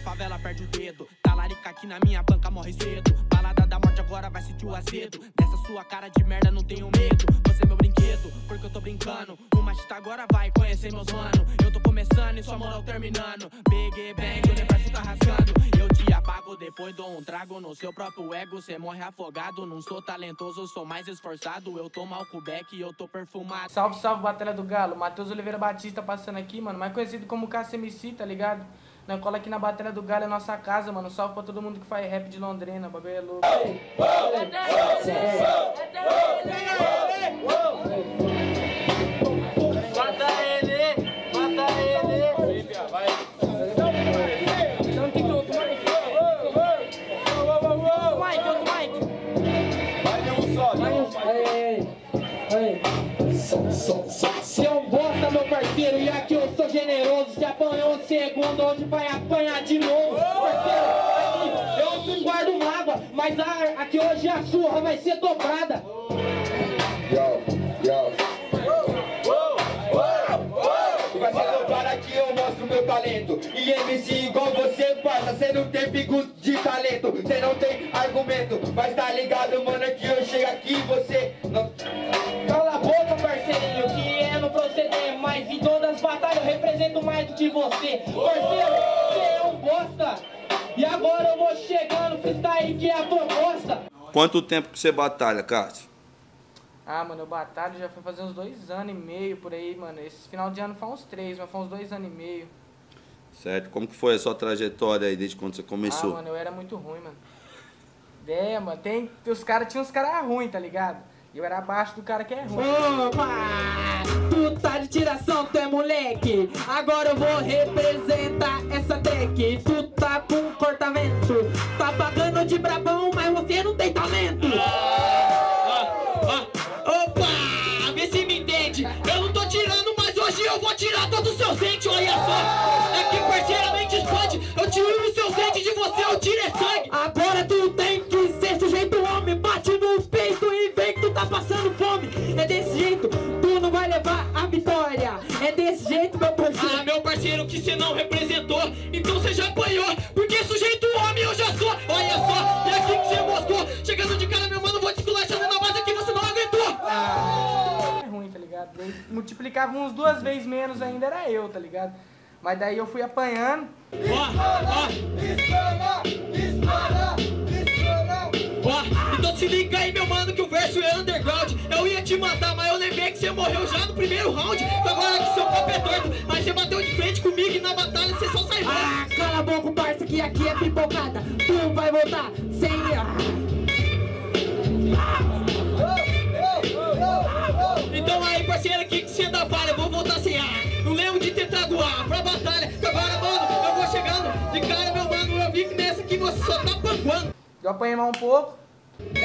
na favela perde o dedo. Talarica aqui na minha banca morre cedo. Balada da morte agora vai sentir o azedo. Dessa sua cara de merda não tenho medo. Você é meu brinquedo, porque eu tô brincando. O machista agora vai conhecer meus mano. Eu tô começando e sua moral terminando. Big Bang, o universo tá rasgando. Eu te apago, depois dou um trago no seu próprio ego. Cê morre afogado, não sou talentoso, sou mais esforçado. Eu tô mal com o beck e eu tô perfumado. Salve, salve, Batalha do Galo. Matheus Oliveira Batista passando aqui, mano. Mais conhecido como KCMC, tá ligado? Na cola aqui na Batalha do Galo é nossa casa, mano. Salve pra todo mundo que faz rap de Londrina, o bagulho é louco. Se eu bosta, meu parceiro, e aqui eu sou generoso. Se apanhou o segundo, hoje vai apanhar de novo. Parceiro, aqui eu não guardo mágoa, mas aqui hoje a surra vai ser dobrada. Vai ser dobrada, aqui eu mostro meu talento. E MC igual você passa, cê não tem pico de talento, cê não tem argumento. Mas tá ligado, mano, que eu chego aqui e você não... Mas em todas as batalhas eu represento mais do que você. Parceiro, você é um bosta. E agora eu vou chegando, freestyle que é a proposta. Quanto tempo que você batalha, Cássio? Ah, mano, eu batalho já foi fazer uns 2 anos e meio por aí, mano. Esse final de ano foi uns 3, mas foi uns 2 anos e meio. Certo, como que foi a sua trajetória aí desde quando você começou? Ah, mano, eu era muito ruim, mano. É, mano, tinha uns caras ruins, tá ligado? E eu era abaixo do cara que é ruim. Opa! Tu tá de tiração, tu é moleque. Agora eu vou representar essa tech. Tu tá com cortamento. Tá pagando de brabão, mas você não tem talento. Opa, vê se me entende. Eu não tô tirando, mas hoje eu vou tirar todos os seus dentes, olha só. Aqui parceiramente explode. Eu tiro os seus dentes de você, eu tiro é sangue. Agora tu tem que ser sujeito homem. Bate no peito e vem que tu tá passando fome. É desse jeito. Vai levar a vitória, é desse jeito, meu parceiro. Ah, meu parceiro, que você não representou, então você já apanhou, porque sujeito homem eu já sou. Olha só, é aqui que você mostrou, chegando de cara, meu mano, vou te esculachando na base que você não aguentou. Ah, é ruim, tá ligado? Eu multiplicava uns 2 vezes menos ainda, era eu, tá ligado? Mas daí eu fui apanhando. Ó, então se liga aí, meu mano, que o verso é underground. Eu ia te matar, mas eu lembrei que você morreu já no primeiro round. Então agora que seu papo é torto, mas você bateu de frente comigo e na batalha você só sai. Ah, cala a boca, parça, que aqui é pipocada. Tu vai voltar sem... Então aí, parceiro, aqui que você dá falha, eu vou voltar sem ar. Não lembro de ter trago ar pra batalha. Agora, mano, eu vou chegando de cara, meu mano, eu vi que nessa aqui você só tá panguando. Eu apanhei mais um pouco.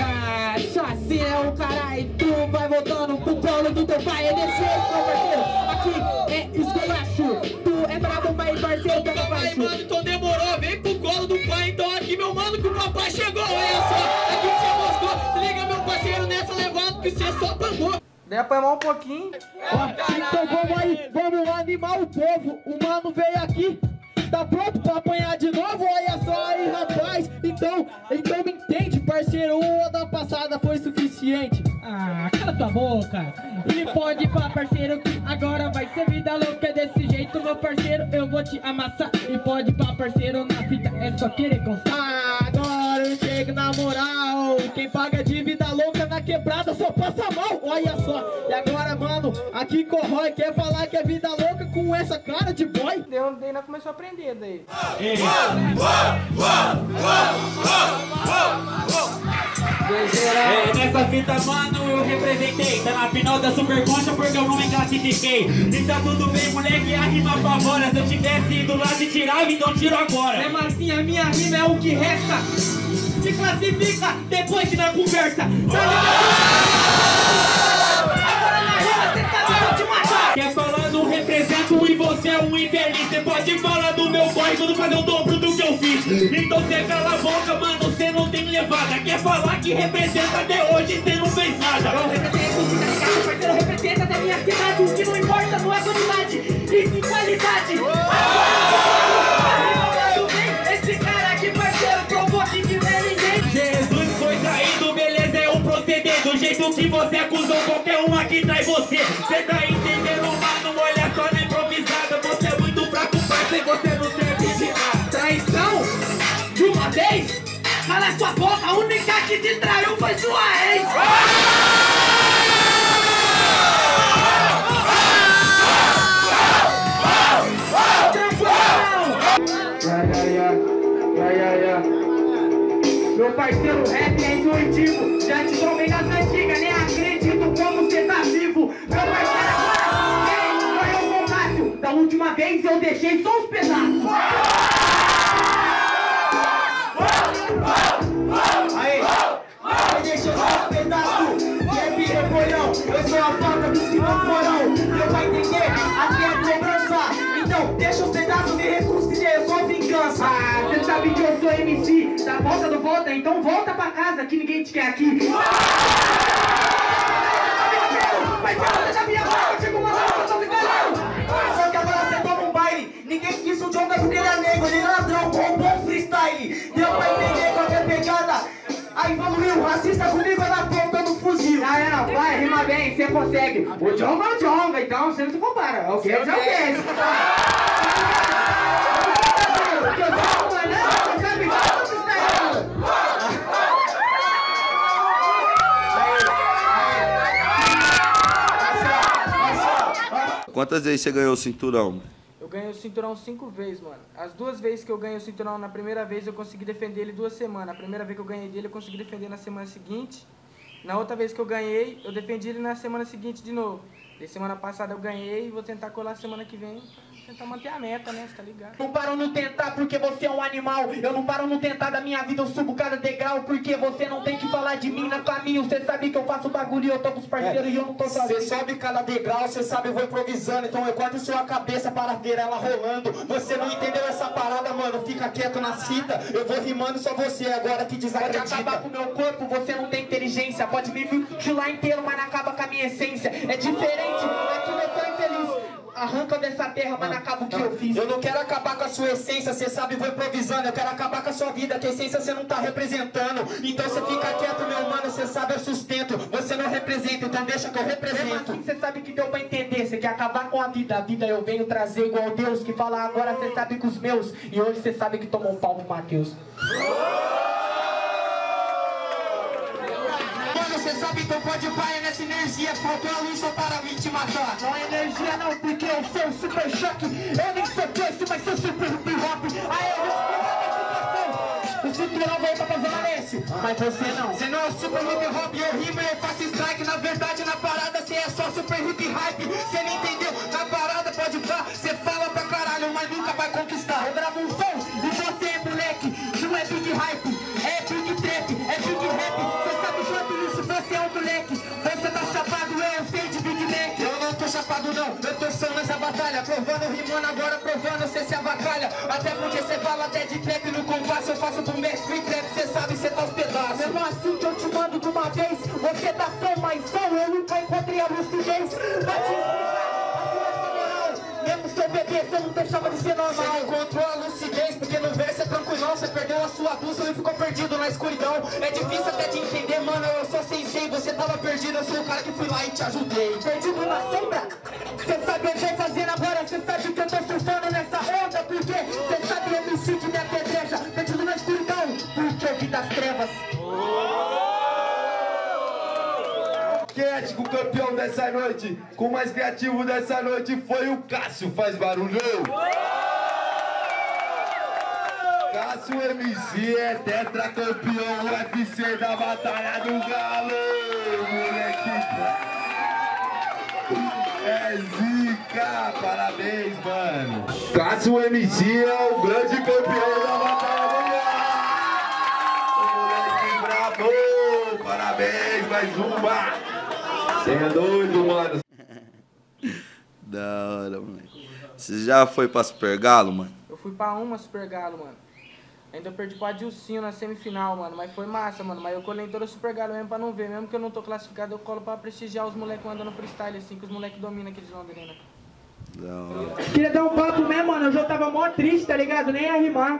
Ah, chassi é o caralho, tu vai voltando pro colo do teu pai. É desse jeito, meu parceiro, aqui é esculacho. Tu é brabo, pai, parceiro, pega o pai, mano, então demorou, vem pro colo do pai. Então aqui, meu mano, que o papai chegou. Olha só, aqui você mostrou. Liga, meu parceiro, nessa levada que você só pagou. Deu pra amar um pouquinho. Então vamos aí, vamos animar o povo. O mano veio aqui, tá pronto pra apanhar de novo? Olha só aí, rapaz. Então me entende, parceiro. O da passada foi suficiente. Ah, cala tua boca. E pode ir pra parceiro, que agora vai ser vida louca. É desse jeito, meu parceiro, eu vou te amassar. E pode ir pra parceiro, na fita é só querer gostar. Ah, agora eu chego na moral. Quem paga de vida louca na quebrada só passa mal. Olha só. E agora, mano, aqui corrói. Quer falar que é vida louca com essa cara de boy? Daí nós começou a aprender. Daí. Nessa fita, mano, eu representei. Tá na final da Superconcha porque eu não me classifiquei. E tá tudo bem, moleque, a rima apavora. Se eu tivesse ido lá se tirava, então tiro agora. É assim, a minha rima é o que resta. Se classifica depois que na conversa. Agora na rima, cê sabe que eu te matar. Quer falar, não represento e você é um infeliz. Cê pode falar do meu boy, quando fazer o dobro do que eu fiz. Então cê cala a boca, mano, cê não tem levada. Quer falar que representa até hoje, cê não fez nada. Eu represento, fica ligado, parceiro, representa da minha cidade. O que não importa não é quantidade, e sim qualidade. que você acusou qualquer uma que trai você. Cê tá entendendo, mano, olha só na improvisada. Você é muito fraco, parceiro, você não serve de nada. Traição? De uma vez? Mas na sua volta, a única que te traiu foi sua ex. Meu parceiro, rap é intuitivo. Já te tomei nas antigas, nem acredito como cê tá vivo. Meu parceiro, agora quem foi o Cássio? Da última vez eu deixei só os pedaços. Aê, eu deixei só os pedaços. Rap é bolhão, eu sou a falta dos que não foram. Não vai entender até a cobrança. Então, deixa os pedaços, me reconcilia, é só vingança. Cê sabe que eu sou MC. Da volta do volta, então volta pra casa, que ninguém te quer aqui. Mas você sabia agora que eu chego mandando pra sua vingança. Só que agora você toma um baile. Ninguém quis o John, mas porque ele é negro, ele é ladrão, roubou um freestyle. Deu pra entender com a minha pegada. Aí evoluiu, racista comigo, ela aponta no fuzil. Ah, é, vai, rima bem, você consegue. O John é o John, então você não se compara. É o que? É o que? Quantas vezes você ganhou o cinturão? Eu ganhei o cinturão 5 vezes, mano. As 2 vezes que eu ganhei o cinturão, na primeira vez eu consegui defender ele 2 semanas. A primeira vez que eu ganhei dele, eu consegui defender na semana seguinte. Na outra vez que eu ganhei, eu defendi ele na semana seguinte de novo. E semana passada eu ganhei e vou tentar colar semana que vem. Tentar manter a meta, né? Você tá ligado? Não paro não tentar porque você é um animal. Eu não paro não tentar da minha vida, eu subo cada degrau. Porque você não tem que falar de mim no caminho. Você sabe que eu faço bagulho e eu tô com os parceiros e eu não tô sabendo. Você sobe cada degrau, você sabe, eu vou improvisando. Então eu corto sua cabeça para ver ela rolando. Você não entendeu essa parada, mano? Fica quieto na cita. Eu vou rimando só você agora que desacredita. Pode acabar com o meu corpo, você não tem inteligência. Pode me mutilar inteiro, mas não acaba com a minha essência. É diferente, é que eu tô infeliz. Arranca dessa terra, mas não acaba o que eu fiz. Eu não quero acabar com a sua essência, cê sabe, vou improvisando. Eu quero acabar com a sua vida, que a essência você não tá representando. Então você fica quieto, meu mano, cê sabe, eu sustento. Você não representa, então deixa que eu represento. Mesmo assim, cê sabe que deu pra entender, cê quer acabar com a vida eu venho trazer igual Deus. Que fala agora, cê sabe que os meus. E hoje cê sabe que tomou um pau pro Matheus. Você sabe, então pode parar nessa energia. Faltou a luz só para me te matar. Não é energia não, porque eu sou um super choque. Eu nem sou desse, mas sou super hip-hop. Aí eu vou explicar a situação. O cinturão veio pra fazer esse, mas você não. Você não é super hip-hop, eu rimo e eu faço strike. Na verdade, na parada, você é só super hip-hype. Você não entendeu, na parada pode pá. Você fala pra caralho, mas nunca vai conquistar. Eu gravo um som, e você é moleque. Não é big hype, é big trap, é big rap. Você é um moleque, você tá chapado, eu sei de Big Mac. Eu não tô chapado não, eu tô só nessa batalha. Provando, rimando agora, provando, cê se avacalha. Até porque cê fala até de trap no compasso. Eu faço do mestre trap, cê sabe, cê tá os pedaços. Mesmo assim que eu te mando de uma vez, você tá só mais bom, eu nunca encontrei a lucidez. Pra te explicar, a sua moral. Mesmo seu bebê, cê não deixava de ser normal. Cê não encontrou a lucidez, porque no verso é tranquilão. Cê perdeu a sua bússola e ficou perdido na escuridão. É difícil até de entender, mano, eu sou sensei. Você tava perdido, eu sou o cara que fui lá e te ajudei. Perdido na sombra? Cê sabe o que eu tô fazendo agora. Cê sabe que eu tô surfando nessa onda. Porque cê sabe o MC que me apedreja. Perdido na escuridão, porque eu vi das trevas. Quético, campeão dessa noite. Com o mais criativo dessa noite foi o Cássio. Faz barulho. Cássio MC é tetracampeão UFC da Batalha do Galo, moleque. É zica, parabéns, mano. Cássio MC é o grande campeão da Batalha do Galo. O moleque brabo, parabéns, mais uma. Você é doido, mano. Da hora, moleque. Você já foi pra Super Galo, mano? Eu fui pra uma Super Galo, mano. Ainda eu perdi pro Adilsinho na semifinal, mano. Mas foi massa, mano. Mas eu colei todo o Super Galo mesmo pra não ver. Mesmo que eu não tô classificado, eu colo pra prestigiar os moleques andando freestyle, assim, que os moleques dominam aqui de Londrina. Queria dar um papo mesmo, mano. Eu já tava mó triste, tá ligado? Nem ia rimar.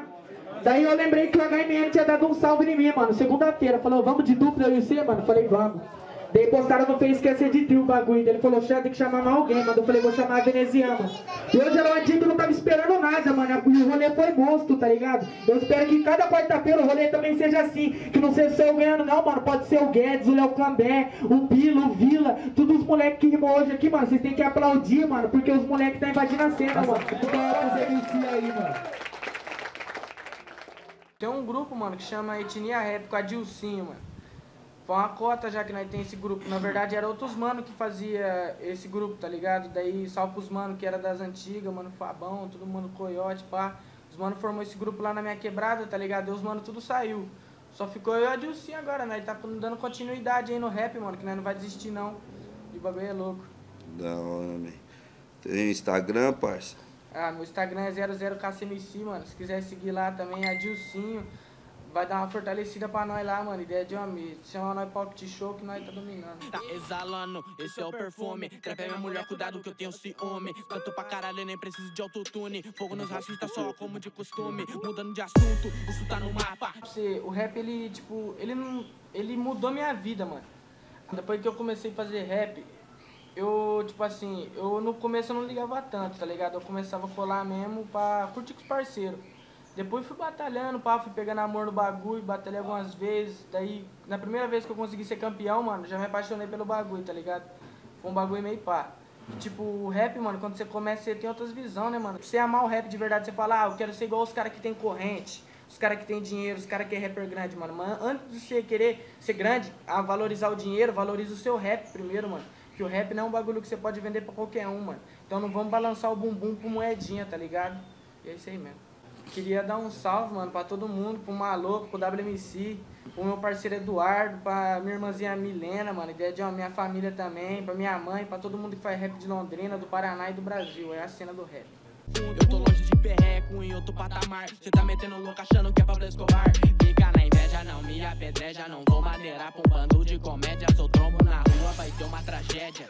Daí eu lembrei que o HMN tinha dado um salve em mim, mano. Segunda-feira. Falou, vamos de dupla, eu e você, mano? Falei, vamos. Daí postaram no Face que ia ser de trio o bagulho. Ele falou, chefe, tem que chamar mais alguém, mano. Eu falei, vou chamar a veneziana. Eu, Geraldinho, não tava esperando nada, mano. E o rolê foi gosto, tá ligado? Eu espero que cada quarta-feira o rolê também seja assim. Que não seja só eu ganhando, não, mano. Pode ser o Guedes, o Leocambé, o Pilo, o Vila. Todos os moleques que rimam hoje aqui, mano. Vocês têm que aplaudir, mano. Porque os moleques tá invadindo a cena, mano. Os aí, mano. Tem um grupo, mano, que chama Etnia Épico, Adilsinho, mano. Foi uma cota já que nós tem esse grupo. Na verdade, era outros mano que fazia esse grupo, tá ligado? Daí, salve pros mano que era das antigas, mano Fabão, todo mundo coiote, pá. Os mano formou esse grupo lá na minha quebrada, tá ligado? E os mano tudo saiu. Só ficou eu e o Adilsinho agora, né? Ele tá dando continuidade aí no rap, mano, que nós não vai desistir, não. E o bagulho é louco. Da hora, man. Tem Instagram, parça? Ah, meu Instagram é 00KCMC, mano. Se quiser seguir lá também, Adilsinho. Vai dar uma fortalecida pra nós lá, mano. Ideia de homem. Chama nós pra Pop Show que nós tá dominando. Tá exalando, esse é o perfume. Trap é minha mulher, cuidado que eu tenho ciúme. Canto pra caralho, nem preciso de autotune. Fogo nos racistas só como de costume. Mudando de assunto, isso tá no mapa. O rap, ele, tipo, ele mudou minha vida, mano. Depois que eu comecei a fazer rap, eu, tipo assim, eu no começo eu não ligava tanto, tá ligado? Eu começava a colar mesmo pra curtir com os parceiros. Depois fui batalhando, pá, fui pegando amor no bagulho, batalhei algumas vezes. Daí, na primeira vez que eu consegui ser campeão, mano, já me apaixonei pelo bagulho, tá ligado? Foi um bagulho meio pá. E, tipo, o rap, mano, quando você começa, você tem outras visões, né, mano? Pra você amar o rap de verdade, você fala, ah, eu quero ser igual os caras que tem corrente, os caras que tem dinheiro, os caras que é rapper grande, mano. Mas antes de você querer ser grande, a valorizar o dinheiro, valoriza o seu rap primeiro, mano. Que o rap não é um bagulho que você pode vender pra qualquer um, mano. Então não vamos balançar o bumbum pro moedinha, tá ligado? E é isso aí mesmo. Queria dar um salve, mano, pra todo mundo, pro Maluco, pro WMC, pro meu parceiro Eduardo, pra minha irmãzinha Milena, mano, ideia de uma minha família também, pra minha mãe, pra todo mundo que faz rap de Londrina, do Paraná e do Brasil, é a cena do rap. Eu tô longe de perreco em outro patamar, cê tá metendo louco achando que é Pablo Escobar. Fica na inveja, não me apedreja, não vou maneirar pra um bando de comédia, sou trombo na rua, vai ser uma tragédia,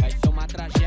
vai ser uma tragédia.